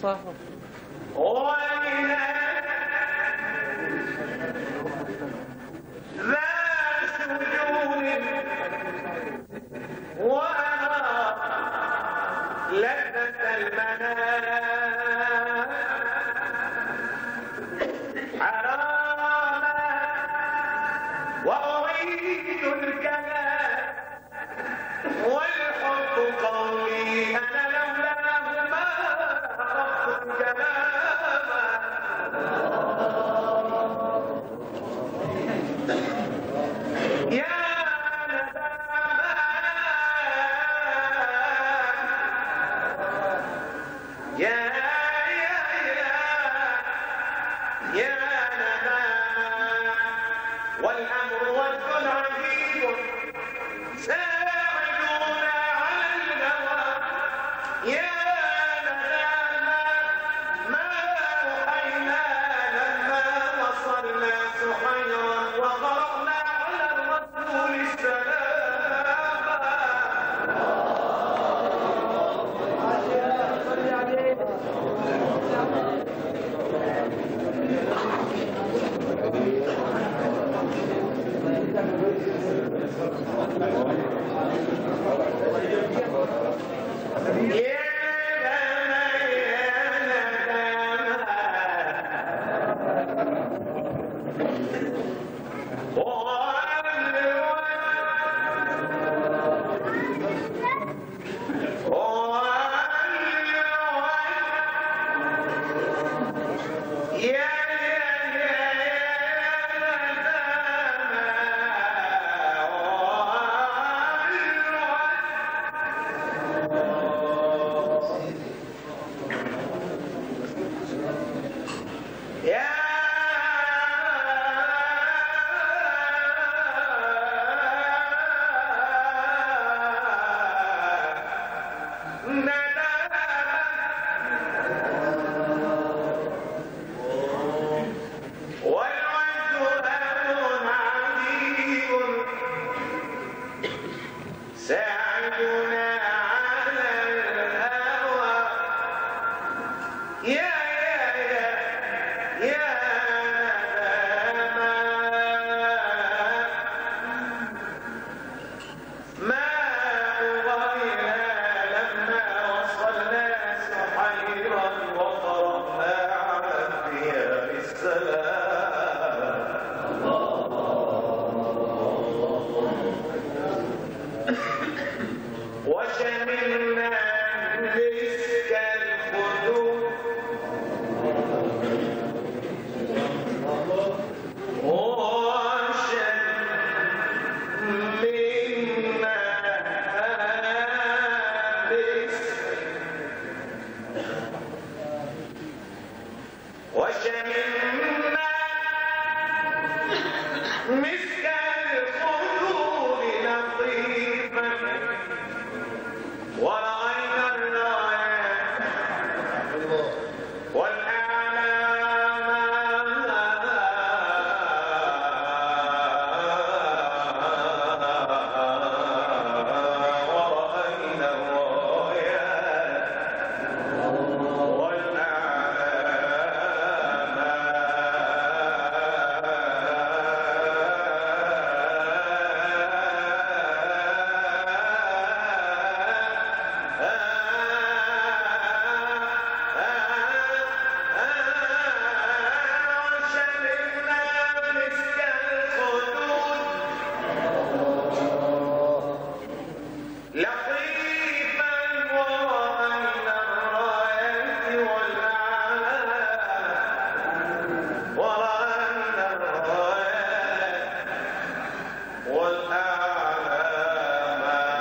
صح. وشملنا